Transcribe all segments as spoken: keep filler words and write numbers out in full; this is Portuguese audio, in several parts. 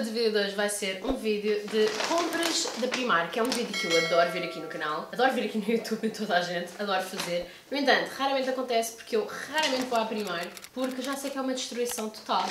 Esta vídeo de hoje vai ser um vídeo de compras da Primark, que é um vídeo que eu adoro ver aqui no canal, adoro ver aqui no YouTube, em toda a gente, adoro fazer. No entanto, raramente acontece porque eu raramente vou à Primark, porque já sei que é uma destruição total.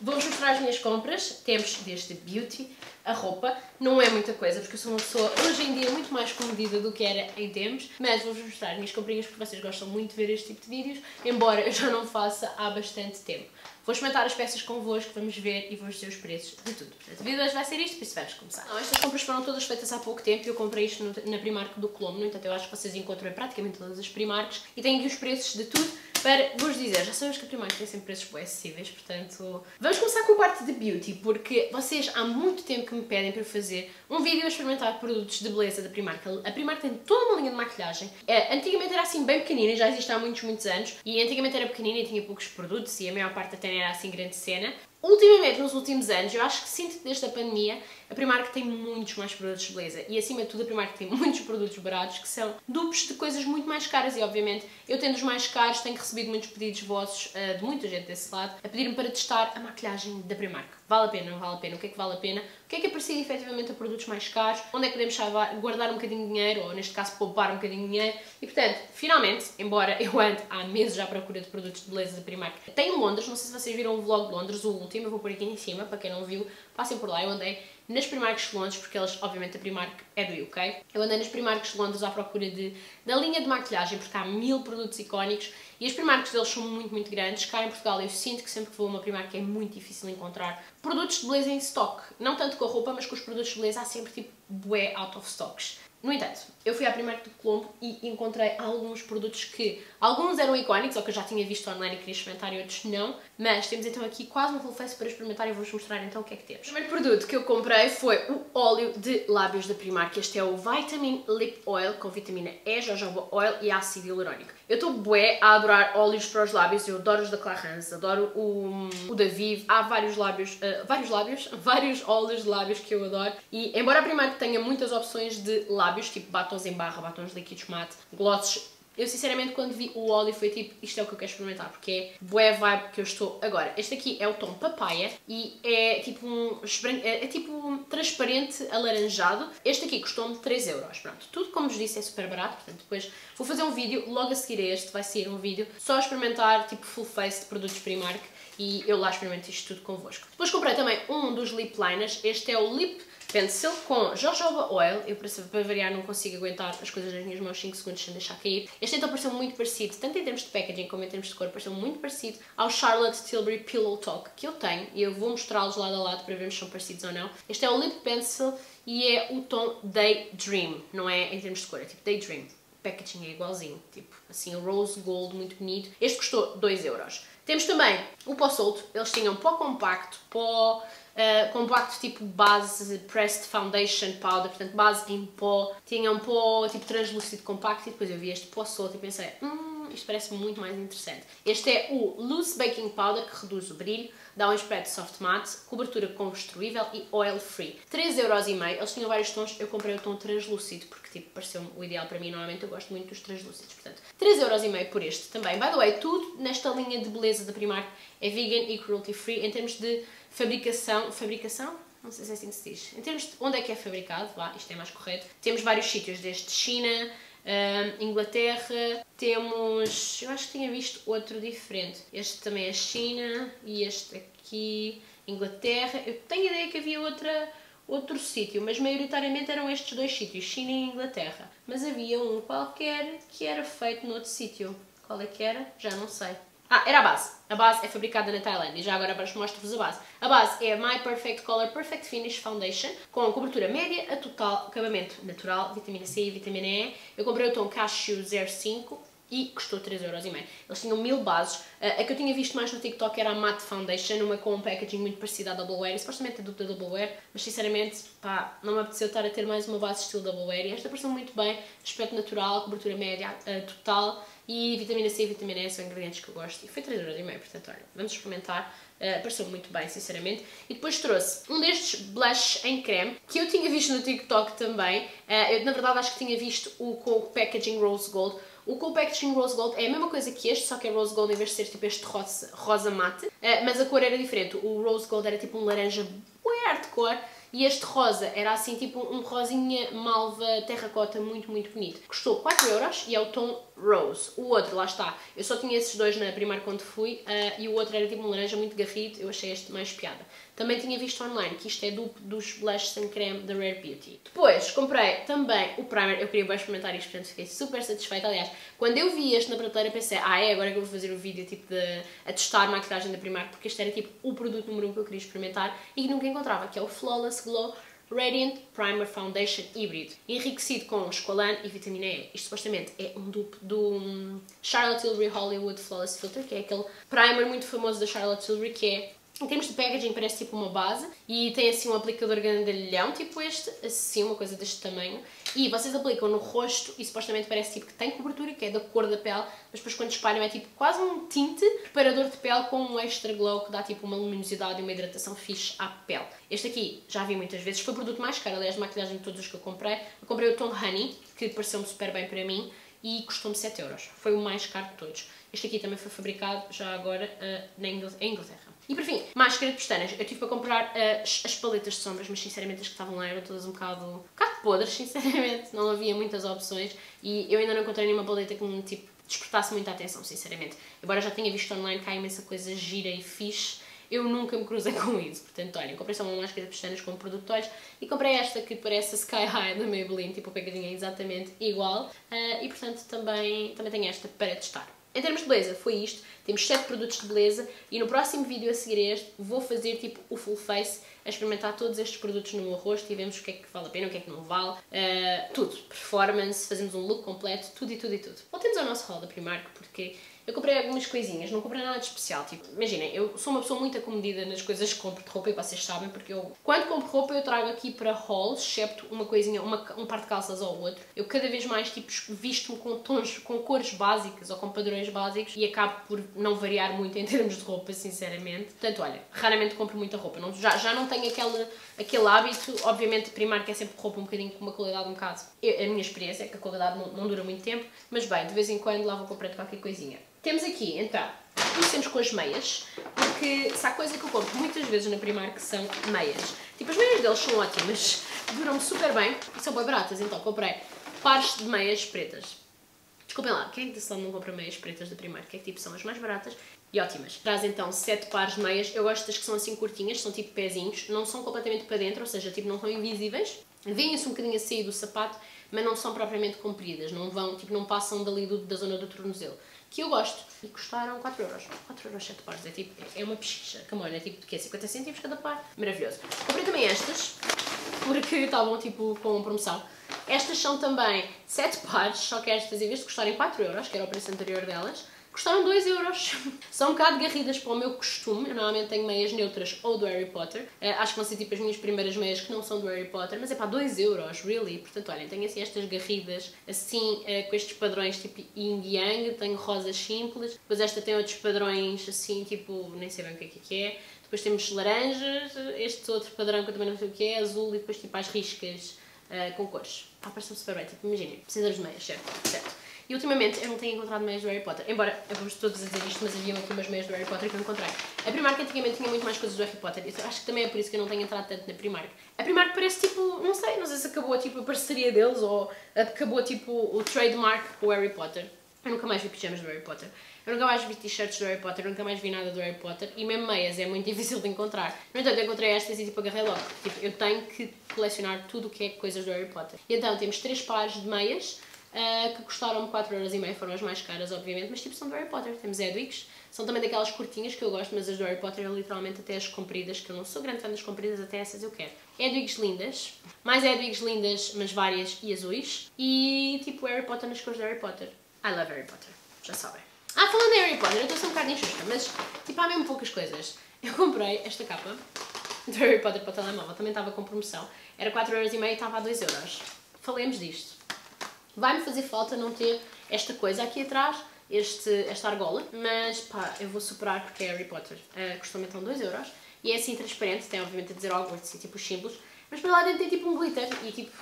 Vou-vos mostrar as minhas compras, temos desde beauty a roupa, não é muita coisa porque eu sou uma pessoa hoje em dia muito mais comedida do que era em tempos, mas vou-vos mostrar as minhas comprinhas porque vocês gostam muito de ver este tipo de vídeos, embora eu já não faça há bastante tempo. Vou experimentar as peças convosco, vamos ver e vou-vos dizer os preços de tudo. Portanto, o vídeo hoje vai ser isto, por isso vamos começar. Então, estas compras foram todas feitas há pouco tempo, eu comprei isto no, na Primark do Colombo, no entanto eu acho que vocês encontram em praticamente todas as Primarks e tenho aqui os preços de tudo. Para vos dizer, já sabemos que a Primark tem sempre preços bem acessíveis, portanto... Vamos começar com a parte de beauty, porque vocês há muito tempo que me pedem para fazer um vídeo a experimentar produtos de beleza da Primark. A Primark tem toda uma linha de maquilhagem. É, antigamente era assim bem pequenina, já existe há muitos, muitos anos. E antigamente era pequenina e tinha poucos produtos e a maior parte até não era assim grande cena. Ultimamente, nos últimos anos, eu acho que sinto que desde a pandemia a Primark tem muitos mais produtos de beleza e acima de tudo a Primark tem muitos produtos baratos que são dupes de coisas muito mais caras e obviamente eu tendo os mais caros tenho recebido muitos pedidos vossos uh, de muita gente desse lado a pedir-me para testar a maquilhagem da Primark. Vale a pena, não vale a pena? O que é que vale a pena? O que é que é parecido efetivamente a produtos mais caros? Onde é que podemos guardar um bocadinho de dinheiro ou neste caso poupar um bocadinho de dinheiro? E portanto, finalmente, embora eu ande há meses já à procura de produtos de beleza da Primark, tem em Londres, não sei se vocês viram o vlog de Londres, o último, eu vou pôr aqui em cima, para quem não viu, passem por lá, eu andei nas Primarks de Londres, porque eles, obviamente, a Primark é do U K. Eu andei nas Primarks de Londres à procura de, da linha de maquilhagem, porque há mil produtos icónicos e as Primarks deles são muito, muito grandes. Cá em Portugal eu sinto que sempre que vou a uma Primark é muito difícil encontrar produtos de beleza em stock. Não tanto com a roupa, mas com os produtos de beleza há sempre, tipo, bué out of stocks. No entanto, eu fui à Primark do Colombo e encontrei alguns produtos que... Alguns eram icónicos, ou que eu já tinha visto online e queria experimentar e outros não. Mas temos então aqui quase um full face para experimentar e vou-vos mostrar então o que é que temos. O primeiro produto que eu comprei foi o óleo de lábios da Primark. Este é o Vitamin Lip Oil, com vitamina E, jojoba oil e ácido hialurónico. Eu estou bué a adorar óleos para os lábios. Eu adoro os da Clarins, adoro o, o da Viv. Há vários lábios, uh, vários lábios, vários óleos de lábios que eu adoro. E embora a Primark tenha muitas opções de lábios, tipo batons em barra, batons líquidos mate, glosses. Eu sinceramente quando vi o óleo foi tipo, isto é o que eu quero experimentar, porque é bué vibe que eu estou agora. Este aqui é o tom papaya e é tipo um, é tipo um transparente alaranjado. Este aqui custou-me três euros, pronto. Tudo como vos disse é super barato, portanto depois vou fazer um vídeo, logo a seguir a este vai ser um vídeo só a experimentar tipo full face de produtos Primark e eu lá experimento isto tudo convosco. Depois comprei também um dos lip liners, este é o Lip Pencil com jojoba oil, eu para variar não consigo aguentar as coisas nas minhas mãos cinco segundos sem deixar cair. Este então pareceu muito parecido, tanto em termos de packaging como em termos de cor, pareceu muito parecido ao Charlotte Tilbury Pillow Talk que eu tenho e eu vou mostrá-los lado a lado para vermos se são parecidos ou não. Este é o Lip Pencil e é o tom Daydream, não é em termos de cor, é tipo Daydream. O packaging é igualzinho, tipo assim rose gold, muito bonito. Este custou dois euros. Temos também o pó solto, eles tinham pó compacto, pó... Uh, compacto tipo base, pressed foundation powder, portanto base em pó, tinha um pó tipo translúcido compacto e depois eu vi este pó solto e pensei, hum, isto parece muito mais interessante. Este é o Loose Baking Powder que reduz o brilho, dá um spread soft matte, cobertura construível e oil free. três euros e meio, eles tinham vários tons, eu comprei o tom translúcido porque tipo pareceu o ideal para mim, normalmente eu gosto muito dos translúcidos, portanto três euros e meio por este também. By the way, tudo nesta linha de beleza da Primark é vegan e cruelty free em termos de fabricação, fabricação? Não sei se é assim que se diz. Em termos de onde é que é fabricado, vá, isto é mais correto. Temos vários sítios, desde China, hum, Inglaterra, temos... Eu acho que tinha visto outro diferente. Este também é China e este aqui, Inglaterra. Eu tenho a ideia que havia outra... outro sítio, mas maioritariamente eram estes dois sítios, China e Inglaterra. Mas havia um qualquer que era feito noutro sítio. Qual é que era? Já não sei. Ah, era a base. A base é fabricada na Tailândia e já agora mostro-vos a base. A base é a My Perfect Color Perfect Finish Foundation com cobertura média a total, acabamento natural, vitamina C e vitamina E. Eu comprei o tom Cashew zero cinco e custou três euros e meio. Eles tinham mil bases. A que eu tinha visto mais no TikTok era a Matte Foundation, uma com um packaging muito parecido à Double Wear, e supostamente é dupla da Double Wear, mas sinceramente, pá, não me apeteceu estar a ter mais uma base estilo Double Wear, e esta pareceu muito bem, aspecto natural, cobertura média uh, total, e vitamina C e vitamina E são ingredientes que eu gosto, e foi três euros e meio, portanto, olha, vamos experimentar, uh, pareceu muito bem, sinceramente. E depois trouxe um destes blush em creme, que eu tinha visto no TikTok também, uh, eu na verdade acho que tinha visto o com o packaging Rose Gold. O com o packaging Rose Gold é a mesma coisa que este, só que é Rose Gold em vez de ser tipo este rosa, rosa mate, uh, mas a cor era diferente. O Rose Gold era tipo um laranja bué cor. E este rosa era assim tipo um rosinha malva terracota muito, muito bonito. Custou quatro euros e é o tom rose. O outro, lá está, eu só tinha esses dois na Primark quando fui uh, e o outro era tipo um laranja muito garrido, eu achei este mais piada. Também tinha visto online que isto é dupe dos blushes sem creme da Rare Beauty. Depois comprei também o primer, eu queria bem experimentar isto, portanto fiquei super satisfeita. Aliás, quando eu vi este na prateleira pensei, ah é agora que eu vou fazer o vídeo tipo de a testar a maquilhagem da Primark, porque este era tipo o produto número um que eu queria experimentar e que nunca encontrava, que é o Flawless Glow Radiant Primer Foundation Híbrido, enriquecido com esqualane e vitamina E. Isto supostamente é um dupe do Charlotte Tilbury Hollywood Flawless Filter, que é aquele primer muito famoso da Charlotte Tilbury, que é, em termos de packaging, parece tipo uma base e tem assim um aplicador grandalhão, tipo este, assim, uma coisa deste tamanho, e vocês aplicam no rosto e supostamente parece tipo que tem cobertura, que é da cor da pele, mas depois quando espalham é tipo quase um tinte preparador de pele com um extra glow que dá tipo uma luminosidade e uma hidratação fixe à pele. Este aqui já vi muitas vezes, foi o produto mais caro, aliás, de maquilhagem de todos os que eu comprei. Eu comprei o tom Honey, que pareceu-me super bem para mim, e custou-me sete euros. Foi o mais caro de todos. Este aqui também foi fabricado já agora uh, na Inglaterra. E por fim, máscara de pestanas. Eu tive para comprar uh, as paletas de sombras, mas sinceramente as que estavam lá eram todas um bocado, um bocado podres, sinceramente. Não havia muitas opções e eu ainda não encontrei nenhuma paleta que me tipo, despertasse muita atenção, sinceramente. Embora já tenha visto online que há imensa coisa gira e fixe, eu nunca me cruzei com isso, portanto, olha, comprei só uma máscara de pestanas como produto de olhos e comprei esta que parece a Sky High da Maybelline, tipo o packaging é exatamente igual uh, e, portanto, também, também tenho esta para testar. Em termos de beleza, foi isto. Temos sete produtos de beleza e no próximo vídeo a seguir a este vou fazer tipo o full face, a experimentar todos estes produtos no meu rosto e vemos o que é que vale a pena, o que é que não vale, uh, tudo. Performance, fazemos um look completo, tudo e tudo e tudo. Voltemos ao nosso haul da Primark porque eu comprei algumas coisinhas, não comprei nada de especial. Tipo, imaginem, eu sou uma pessoa muito acomodida nas coisas que compro de roupa e vocês sabem, porque eu, quando compro roupa, eu trago aqui para hauls, excepto uma coisinha, uma, um par de calças ou outro. Eu cada vez mais tipo, visto-me com tons, com cores básicas ou com padrões básicos e acabo por não variar muito em termos de roupa, sinceramente. Portanto, olha, raramente compro muita roupa. Não, já, já não tenho aquele, aquele hábito. Obviamente, Primark é sempre roupa um bocadinho com uma qualidade um bocado. Eu, a minha experiência é que a qualidade não, não dura muito tempo, mas bem, de vez em quando lá vou comprando qualquer coisinha. Temos aqui, então, comecemos com as meias, porque se há coisa que eu compro muitas vezes na Primark são meias. Tipo, as meias deles são ótimas, duram-me super bem e são bem baratas, então comprei pares de meias pretas. Desculpem lá, quem é que desse lado não compra meias pretas da Primark? Que é que tipo, são as mais baratas e ótimas. Traz então sete pares de meias, eu gosto das que são assim curtinhas, são tipo pezinhos, não são completamente para dentro, ou seja, tipo, não são invisíveis. Vêem-se um bocadinho a sair do sapato, mas não são propriamente compridas, não vão, tipo, não passam dali do, da zona do tornozelo, que eu gosto. E custaram quatro euros. quatro euros sete pares, é tipo, é uma pesquisa. Camona, é tipo, de quê? cinquenta cêntimos cada par. Maravilhoso. Comprei também estas, porque estavam, tipo, com promoção. Estas são também sete pares, só que estas, em vez de custarem quatro euros, que era o preço anterior delas, custaram dois euros. São um bocado garridas para o meu costume. Eu normalmente tenho meias neutras ou do Harry Potter. Uh, acho que vão ser tipo as minhas primeiras meias que não são do Harry Potter, mas é para dois euros, really. Portanto, olhem, tenho assim estas garridas, assim, uh, com estes padrões tipo yin yang. Tenho rosas simples, depois esta tem outros padrões assim, tipo, nem sei bem o que é que é. Depois temos laranjas, este outro padrão que eu também não sei o que é, azul, e depois tipo as riscas uh, com cores. Ah, parece-me super bem, tipo, imaginem, precisamos de meias, certo? Certo. E ultimamente eu não tenho encontrado meias do Harry Potter, embora eu vou todos a dizer isto, mas havia aqui umas meias do Harry Potter que eu encontrei. A Primark antigamente tinha muito mais coisas do Harry Potter, e acho que também é por isso que eu não tenho entrado tanto na Primark. A Primark parece tipo, não sei, não sei se acabou tipo a parceria deles ou acabou tipo o trademark com o Harry Potter. Eu nunca mais vi pijamas do Harry Potter, eu nunca mais vi t-shirts do Harry Potter, eu nunca mais vi nada do Harry Potter e mesmo meias é muito difícil de encontrar. No entanto, eu encontrei estas e tipo agarrei logo, tipo, eu tenho que colecionar tudo o que é coisas do Harry Potter. E então temos três pares de meias, Uh, que custaram-me quatro euros e meio, foram as mais caras, obviamente, mas tipo são do Harry Potter. Temos Edwigs, são também daquelas curtinhas que eu gosto, mas as do Harry Potter eu literalmente até as compridas, que eu não sou grande fã das compridas, até essas eu quero. Edwigs lindas, mais Edwigs lindas, mas várias e azuis, e tipo Harry Potter nas cores do Harry Potter. I love Harry Potter, já sabem. Ah, falando em Harry Potter, eu estou a ser um bocado injusta, mas tipo há mesmo poucas coisas. Eu comprei esta capa do Harry Potter para o telemóvel, também estava com promoção, era quatro euros e meio e estava a dois euros. Falemos disto. Vai-me fazer falta não ter esta coisa aqui atrás, este, esta argola, mas pá, eu vou superar porque é Harry Potter. Uh, Custou-me então dois euros e é assim transparente, tem obviamente a dizer Hogwarts e tipo os símbolos, mas para lá dentro tem tipo um glitter e tipo,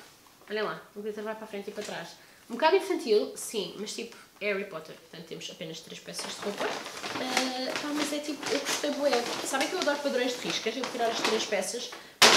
olhem lá, o glitter vai para a frente e para trás. Um bocado infantil, sim, mas tipo é Harry Potter, portanto temos apenas três peças de roupa. Uh, pá, mas é tipo, eu gostei bué. Sabem que eu adoro padrões de riscas, eu vou tirar as três peças.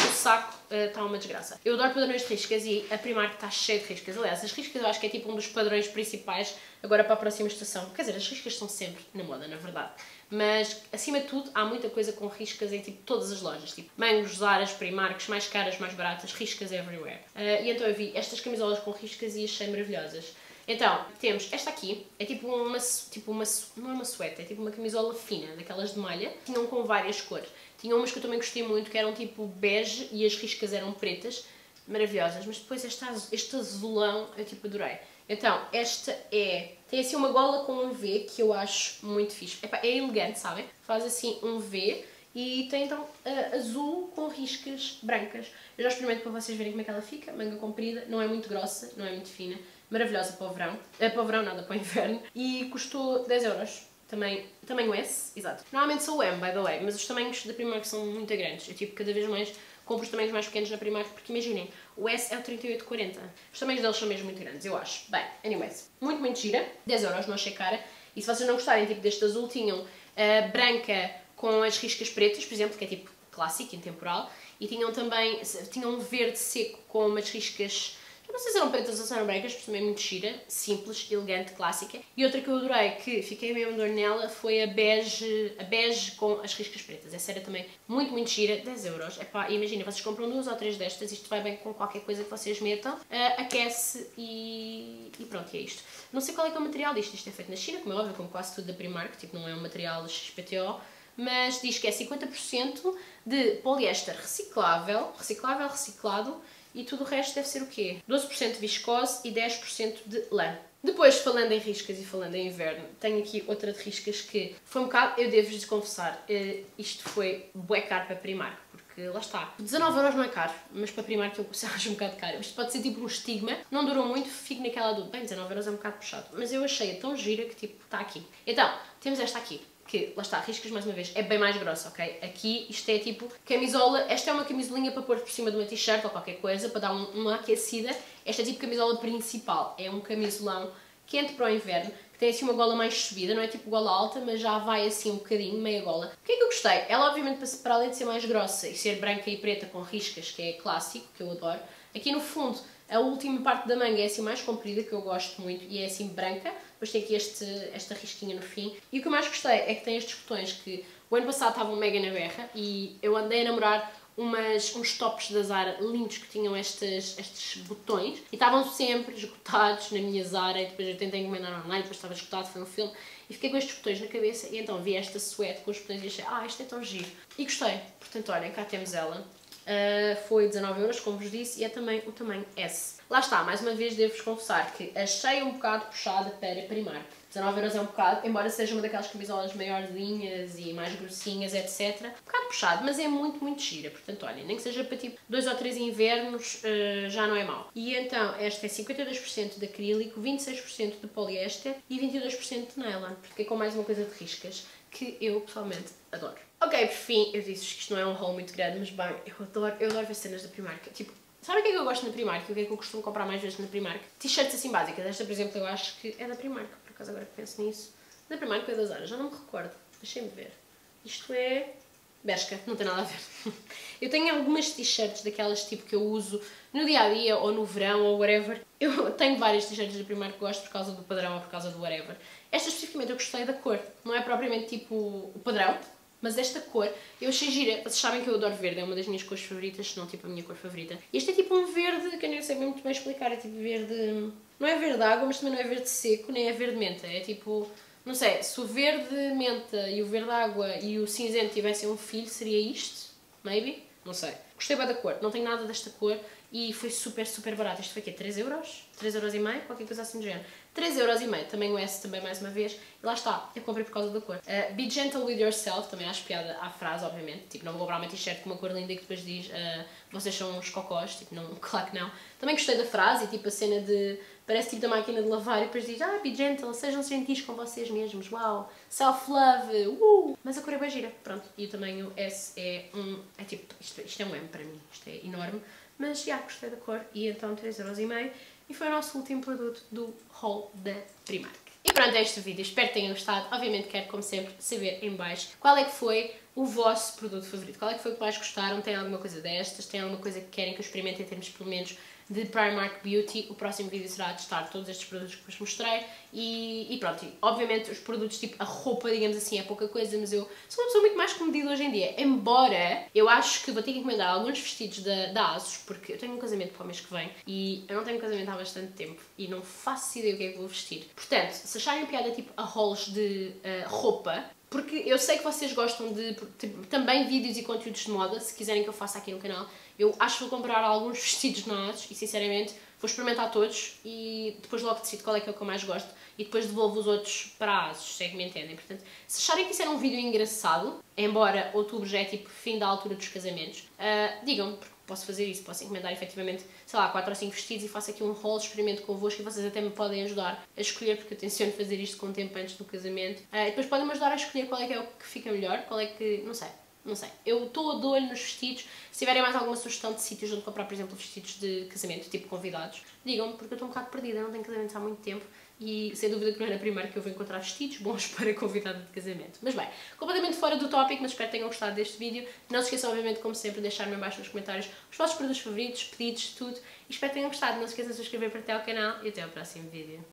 o saco está uh, uma desgraça. Eu adoro padrões de riscas e a Primark está cheia de riscas. Aliás, as riscas eu acho que é tipo um dos padrões principais agora para a próxima estação. Quer dizer, as riscas estão sempre na moda, na verdade. Mas, acima de tudo, há muita coisa com riscas em tipo todas as lojas. Tipo, Mangos, Zaras, Primarks, mais caras, mais baratas, riscas everywhere. Uh, e então eu vi estas camisolas com riscas e achei maravilhosas. Então, temos esta aqui, é tipo uma, tipo uma, não é uma suéter, é tipo uma camisola fina, daquelas de malha, tinham com várias cores. Tinham umas que eu também gostei muito, que eram tipo bege e as riscas eram pretas, maravilhosas. Mas depois este, este azulão eu tipo adorei. Então, esta é, tem assim uma gola com um V que eu acho muito fixe. Epá, é elegante, sabem? Faz assim um V e tem então uh, azul com riscas brancas. Eu já experimento para vocês verem como é que ela fica, manga comprida, não é muito grossa, não é muito fina. Maravilhosa para o verão, uh, para o verão nada, para o inverno, e custou dez euros, também, tamanho S, exato. Normalmente sou o M, by the way, mas os tamanhos da Primark são muito grandes, eu tipo cada vez mais compro os tamanhos mais pequenos na Primark, porque imaginem, o S é o trinta e oito, quarenta, os tamanhos deles são mesmo muito grandes, eu acho. Bem, anyways, muito, muito gira, dez euros, não achei cara, e se vocês não gostarem tipo deste azul, tinham a branca com as riscas pretas, por exemplo, que é tipo clássico, intemporal, e tinham também, tinham um verde seco com umas riscas... Não sei se eram pretas ou se eram brancas, mas também muito gira, simples, elegante, clássica. E outra que eu adorei, que fiquei mesmo dor nela, foi a bege, a bege com as riscas pretas. Essa era também muito, muito gira, dez euros. Epá, imagina, vocês compram duas ou três destas, isto vai bem com qualquer coisa que vocês metam, uh, aquece e, e pronto, é isto. Não sei qual é que é o material disto, isto é feito na China, como é óbvio, como quase tudo da Primark, tipo não é um material X P T O, mas diz que é cinquenta por cento de poliéster reciclável, reciclável, reciclado, e tudo o resto deve ser o quê? doze por cento de viscose e dez por cento de lã. Depois, falando em riscas e falando em inverno, tenho aqui outra de riscas que foi um bocado, eu devo-vos confessar, isto foi bué caro para Primark, porque lá está. dezanove euros não é caro, mas para Primark eu acho um bocado caro. Isto pode ser tipo um estigma, não durou muito, fico naquela dúvida. Bem, dezanove euros é um bocado puxado, mas eu achei tão gira que tipo, está aqui. Então, temos esta aqui. Que, lá está, riscas mais uma vez, é bem mais grossa, ok? Aqui isto é tipo camisola, esta é uma camisolinha para pôr por cima de uma t-shirt ou qualquer coisa, para dar um, uma aquecida. Esta é tipo camisola principal, é um camisolão quente para o inverno, que tem assim uma gola mais subida, não é tipo gola alta, mas já vai assim um bocadinho, meia gola. O que é que eu gostei? Ela obviamente para além de ser mais grossa e ser branca e preta com riscas, que é clássico, que eu adoro, aqui no fundo a última parte da manga é assim mais comprida, que eu gosto muito, e é assim branca. Depois tem aqui este, esta risquinha no fim. E o que eu mais gostei é que tem estes botões que o ano passado estavam mega na berra e eu andei a namorar umas, uns tops da Zara lindos que tinham estes, estes botões e estavam sempre esgotados na minha Zara e depois eu tentei encomendar online, depois estava esgotado, foi um filme. E fiquei com estes botões na cabeça e então vi esta suéte com os botões e achei, ah, isto é tão giro. E gostei. Portanto, olhem, cá temos ela. Uh, foi dezanove euros, como vos disse, e é também o tamanho S. Lá está, mais uma vez devo-vos confessar que achei um bocado puxada para Primark. dezanove euros é um bocado, embora seja uma daquelas camisolas maiorzinhas e mais grossinhas, etcétera. Um bocado puxado, mas é muito, muito gira. Portanto, olhem, nem que seja para tipo dois ou três invernos, uh, já não é mau. E então, esta é cinquenta e dois por cento de acrílico, vinte e seis por cento de poliéster e vinte e dois por cento de nylon. Porque é com mais uma coisa de riscas que eu pessoalmente adoro. Ok, por fim, eu disse-vos que isto não é um haul muito grande, mas bem, eu adoro, eu adoro ver cenas da Primark. Tipo, sabe o que é que eu gosto na Primark e o que é que eu costumo comprar mais vezes na Primark? T-shirts assim básicas. Esta, por exemplo, eu acho que é da Primark, por acaso agora que penso nisso. Da Primark ou é da Zara? Já não me recordo. Deixem-me ver. Isto é... Bershka, não tem nada a ver. Eu tenho algumas t-shirts daquelas tipo que eu uso no dia-a-dia ou no verão ou whatever. Eu tenho várias t-shirts da Primark que gosto por causa do padrão ou por causa do whatever. Esta especificamente eu gostei da cor. Não é propriamente tipo o padrão, mas esta cor, eu achei gira. Vocês sabem que eu adoro verde, é uma das minhas cores favoritas, se não tipo a minha cor favorita. E este é tipo um verde, que eu nem sei muito bem explicar, é tipo verde... Não é verde água, mas também não é verde seco, nem é verde menta, é tipo... Não sei, se o verde menta e o verde água e o cinzento tivessem um filho, seria isto? Maybe? Não sei. Gostei bem da cor, não tenho nada desta cor e foi super, super barato. Isto foi o quê? três euros? três euros e meio? Qualquer coisa assim do género. três euros e meio, também o S, também mais uma vez. E lá está, eu comprei por causa da cor. Uh, be gentle with yourself, também acho piada à frase, obviamente. Tipo, não vou comprar uma t-shirt com uma cor linda e que depois diz uh, vocês são uns cocós, tipo, não, claro que não. Também gostei da frase e tipo a cena de... Parece tipo da máquina de lavar e depois diz ah, be gentle, sejam gentis com vocês mesmos, uau, self-love, uh! Mas a cor é bem gira, pronto. E também o S é um... é tipo, isto, isto é um M para mim, isto é enorme. Mas já gostei da cor e então três euros e meio e foi o nosso último produto do haul da Primark. E pronto, é este o vídeo, espero que tenham gostado. Obviamente quero, como sempre, saber em baixo qual é que foi o vosso produto favorito. Qual é que foi o que mais gostaram? Tem alguma coisa destas? Tem alguma coisa que querem que eu experimente em termos, pelo menos, de Primark Beauty? O próximo vídeo será testar todos estes produtos que vos mostrei. E, e pronto, e, obviamente os produtos tipo a roupa, digamos assim, é pouca coisa, mas eu sou uma pessoa muito mais comedida hoje em dia. Embora eu acho que vou ter que encomendar alguns vestidos da, da Asos, porque eu tenho um casamento para o mês que vem e eu não tenho casamento há bastante tempo e não faço ideia o que é que vou vestir. Portanto, se acharem piada tipo a rolos de uh, roupa, porque eu sei que vocês gostam de tipo, também vídeos e conteúdos de moda, se quiserem que eu faça aqui no canal, eu acho que vou comprar alguns vestidos na Asos e sinceramente vou experimentar todos e depois logo decido qual é que é o que eu mais gosto e depois devolvo os outros para a Asos, se é que me entendem. Portanto, se acharem que isso era um vídeo engraçado, embora outubro já é tipo fim da altura dos casamentos, uh, digam-me, porque posso fazer isso, posso encomendar efetivamente, sei lá, quatro ou cinco vestidos e faço aqui um haul, experimento convosco e vocês até me podem ajudar a escolher, porque eu tenciono fazer isto com o tempo antes do casamento. Uh, e depois podem-me ajudar a escolher qual é que é o que fica melhor, qual é que... não sei. Não sei, eu estou de olho nos vestidos. Se tiverem mais alguma sugestão de sítios onde comprar, por exemplo, vestidos de casamento, tipo convidados, digam-me, porque eu estou um bocado perdida, não tenho casamento há muito tempo e sem dúvida que não era Primark que eu vou encontrar vestidos bons para convidado de casamento. Mas bem, completamente fora do tópico, mas espero que tenham gostado deste vídeo. Não se esqueçam, obviamente, como sempre, de deixar-me em baixo nos comentários os vossos produtos favoritos, pedidos, tudo. E espero que tenham gostado. Não se esqueçam de se inscrever para até ao canal e até ao próximo vídeo.